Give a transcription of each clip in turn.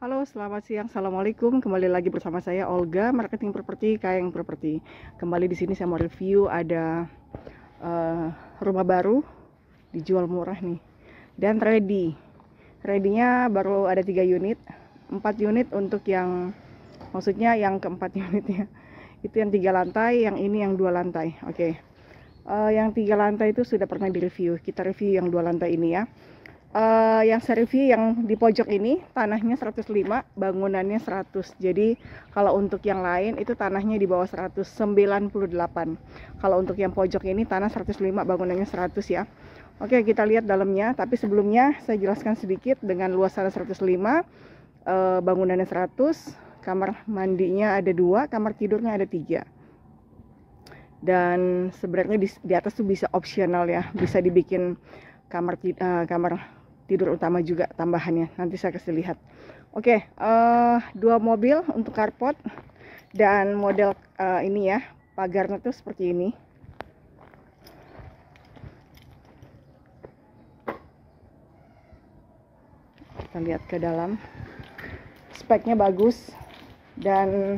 Halo, selamat siang. Assalamualaikum. Kembali lagi bersama saya Olga, Marketing Properti, Kayang Properti. Kembali di sini saya mau review ada rumah baru dijual murah nih. Dan ready-nya baru ada 3 unit, 4 unit untuk yang maksudnya yang keempat unitnya. Itu yang 3 lantai, yang ini yang 2 lantai. Oke. Yang 3 lantai itu sudah pernah direview. Kita review yang 2 lantai ini ya. Yang saya review yang di pojok ini tanahnya 105, bangunannya 100. Jadi kalau untuk yang lain itu tanahnya di bawah 198. Kalau untuk yang pojok ini tanah 105, bangunannya 100 ya. Oke, kita lihat dalamnya. Tapi sebelumnya saya jelaskan sedikit. Dengan luas tanah 105, bangunannya 100, kamar mandinya ada 2, kamar tidurnya ada 3. Dan sebenarnya di atas tuh bisa opsional ya, bisa dibikin kamar tidur utama juga tambahannya, nanti saya kasih lihat. Oke, 2 mobil untuk carport, dan model ini ya, pagarnya tuh seperti ini. Kita lihat ke dalam, speknya bagus. Dan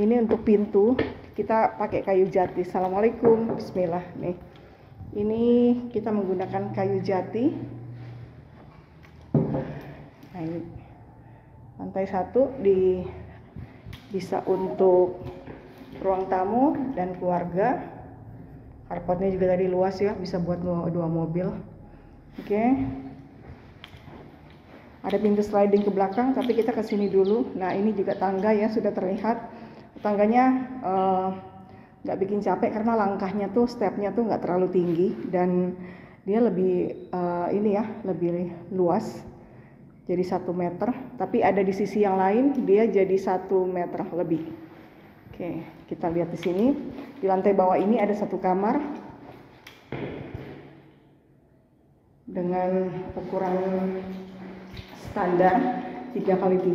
ini untuk pintu kita pakai kayu jati. Assalamualaikum, bismillah. Nih, ini kita menggunakan kayu jati. Nah, ini lantai 1, bisa untuk ruang tamu dan keluarga. Carportnya juga tadi luas ya, bisa buat 2 mobil. Oke. Ada pintu sliding ke belakang, tapi kita ke sini dulu. Nah, ini juga tangga ya, sudah terlihat tangganya. Nggak bikin capek karena langkahnya tuh, stepnya tuh nggak terlalu tinggi, dan dia lebih ini ya, lebih luas, jadi 1 meter. Tapi ada di sisi yang lain dia jadi 1 meter lebih. Oke, kita lihat di sini. Di lantai bawah ini ada 1 kamar dengan ukuran standar 3x3.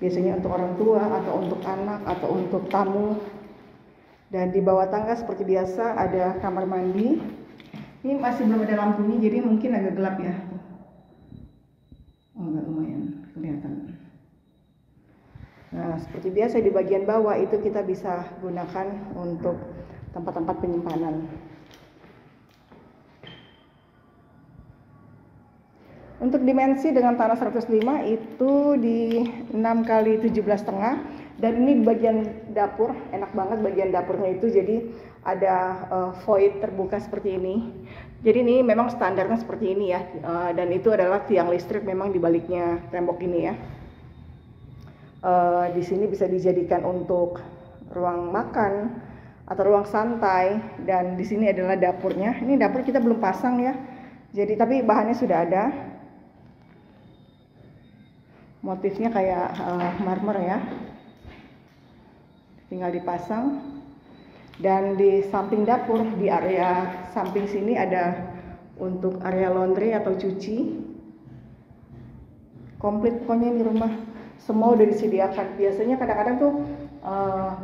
Biasanya untuk orang tua, atau untuk anak, atau untuk tamu. Dan di bawah tangga seperti biasa ada kamar mandi. Ini masih belum ada lampunya, jadi mungkin agak gelap ya. Oh, agak lumayan kelihatan. Nah, seperti biasa di bagian bawah itu kita bisa gunakan untuk tempat-tempat penyimpanan. Untuk dimensi dengan tanah 105 itu di 6 x 17,5, dan ini bagian dapur, enak banget bagian dapurnya itu, jadi ada void terbuka seperti ini. Jadi ini memang standarnya seperti ini ya, dan itu adalah tiang listrik memang di baliknya tembok ini ya. Di sini bisa dijadikan untuk ruang makan atau ruang santai, dan di sini adalah dapurnya. Ini dapur kita belum pasang ya, jadi tapi bahannya sudah ada. Motifnya kayak marmer ya, tinggal dipasang. Dan di samping dapur, di area samping sini ada untuk area laundry atau cuci. Komplit pokoknya di rumah, semua udah disediakan. Biasanya kadang-kadang tuh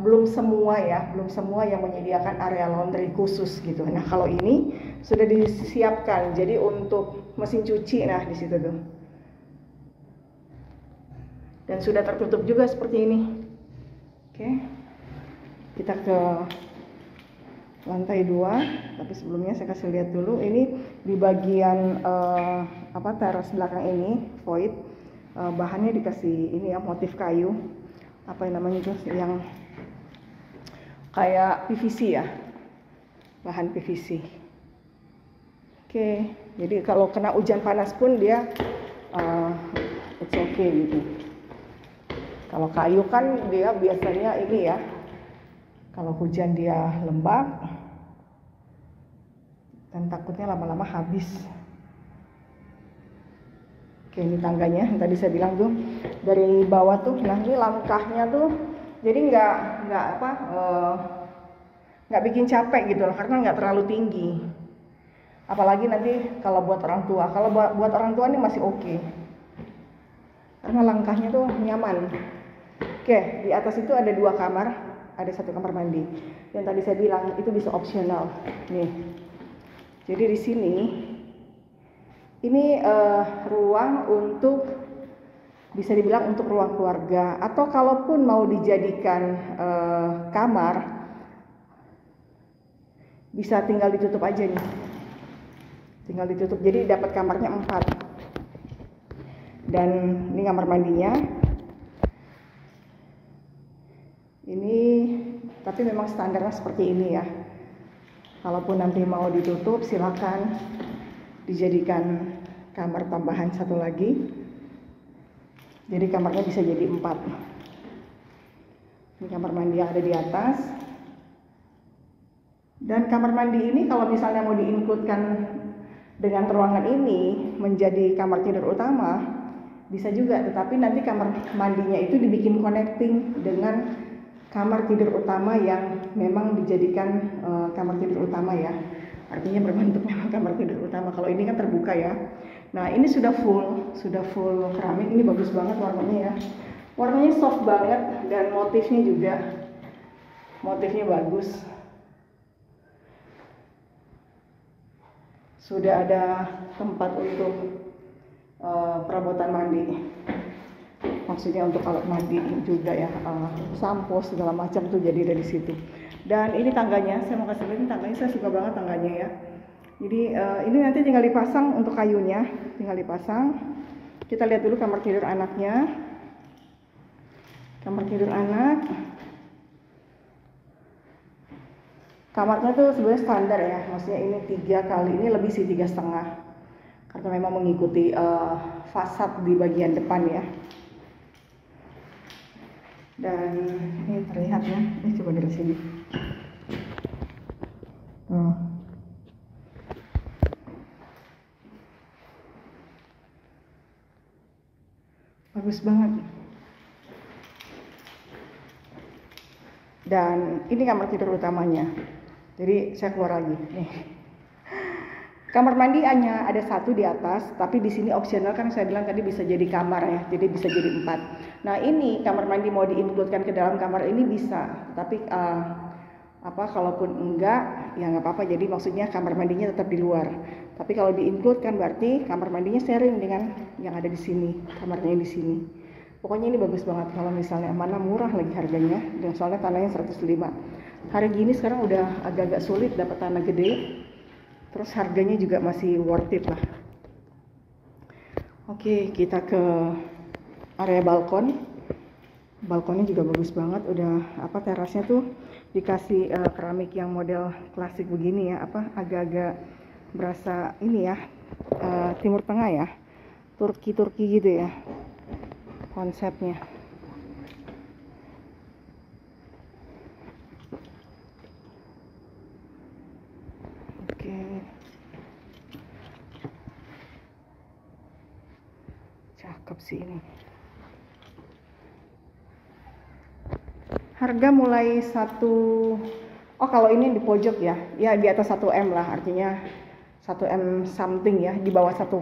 belum semua ya, belum semua yang menyediakan area laundry khusus gitu. Nah, kalau ini sudah disiapkan, jadi untuk mesin cuci, nah di situ tuh. Dan sudah tertutup juga seperti ini. Oke, kita ke lantai 2. Tapi sebelumnya saya kasih lihat dulu. Ini di bagian teras belakang ini void. Bahannya dikasih ini ya, motif kayu. Apa yang namanya itu, yang kayak PVC ya, bahan PVC. Oke, jadi kalau kena hujan panas pun dia it's okay gitu. Kalau kayu kan dia biasanya ini ya, kalau hujan dia lembab, dan takutnya lama-lama habis. Oke, ini tangganya yang tadi saya bilang tuh dari bawah tuh. Nah, ini langkahnya tuh jadi nggak bikin capek gitu loh, karena nggak terlalu tinggi. Apalagi nanti kalau buat orang tua, kalau buat orang tua ini masih oke, karena langkahnya tuh nyaman. Oke, di atas itu ada 2 kamar, ada 1 kamar mandi. Yang tadi saya bilang itu bisa opsional. Nih. Jadi di sini Ini ruang untuk, bisa dibilang untuk ruang keluarga, atau kalaupun mau dijadikan kamar, bisa tinggal ditutup aja nih, tinggal ditutup, jadi dapat kamarnya 4. Dan ini kamar mandinya. Ini tapi memang standarnya seperti ini ya. Kalaupun nanti mau ditutup, silakan dijadikan kamar tambahan satu lagi. Jadi kamarnya bisa jadi 4. Ini kamar mandi yang ada di atas. Dan kamar mandi ini kalau misalnya mau diinkludkan dengan ruangan ini menjadi kamar tidur utama, bisa juga. Tetapi nanti kamar mandinya itu dibikin connecting dengan kamar tidur utama yang memang dijadikan kamar tidur utama ya, artinya berbentuk memang kamar tidur utama. Kalau ini kan terbuka ya. Nah ini sudah full keramik. Ini bagus banget warnanya ya, warnanya soft banget, dan motifnya juga, motifnya bagus. Sudah ada tempat untuk perabotan mandi, maksudnya untuk alat mandi juga ya, sampo segala macam tuh jadi dari situ. Dan ini tangganya, saya mau kasih lihat tangganya, saya suka banget tangganya ya. Jadi ini nanti tinggal dipasang, untuk kayunya tinggal dipasang. Kita lihat dulu kamar tidur anaknya. Kamar tidur anak, kamarnya tuh sebenarnya standar ya, maksudnya ini 3 kali, ini lebih sih 3,5 karena memang mengikuti fasad di bagian depan ya. Dan ini terlihat ya, ini coba dari sini. Bagus banget. Dan ini kamar tidur utamanya. Jadi saya keluar lagi nih. Kamar mandi hanya ada 1 di atas, tapi di sini opsional kan saya bilang tadi bisa jadi kamar ya, jadi bisa jadi 4. Nah ini kamar mandi mau diinkludkan ke dalam kamar ini bisa, tapi kalaupun enggak ya nggak apa-apa. Jadi maksudnya kamar mandinya tetap di luar. Tapi kalau diinkludkan berarti kamar mandinya sharing dengan yang ada di sini, kamarnya di sini. Pokoknya ini bagus banget kalau misalnya, mana murah lagi harganya, dan soalnya tanahnya 105. Hari gini sekarang udah agak-agak sulit dapat tanah gede, terus harganya juga masih worth it lah. Oke, kita ke area balkon. Balkonnya juga bagus banget, udah terasnya tuh dikasih keramik yang model klasik begini ya, agak-agak berasa ini ya, Timur Tengah ya, Turki-Turki gitu ya konsepnya. Oke, cakep sih ini. Harga mulai 1, kalau ini di pojok ya, ya di atas 1M lah, artinya 1M something ya, di bawah 1,5.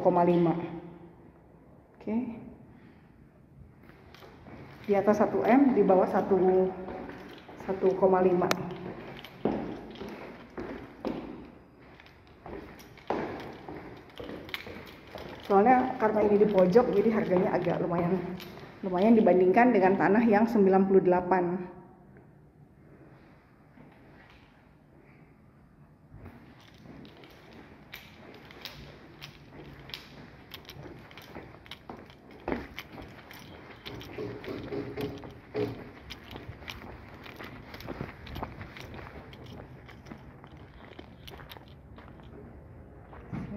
Oke, di atas 1M, di bawah 1,5. Soalnya karena ini di pojok, jadi harganya agak lumayan dibandingkan dengan tanah yang 98.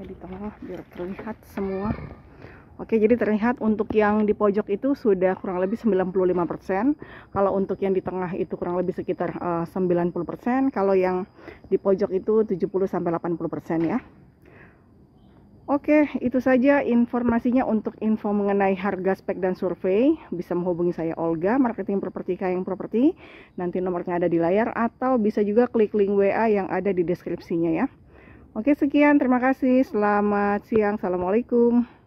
Di tengah biar terlihat semua. Oke, jadi terlihat untuk yang di pojok itu sudah kurang lebih 95%. Kalau untuk yang di tengah itu kurang lebih sekitar 90%. Kalau yang di pojok itu 70-80% ya. Oke, itu saja informasinya untuk info mengenai harga, spek, dan survei. Bisa menghubungi saya, Olga, marketing properti Kayang Properti. Nanti nomornya ada di layar, atau bisa juga klik link WA yang ada di deskripsinya ya. Oke, sekian. Terima kasih. Selamat siang. Assalamualaikum.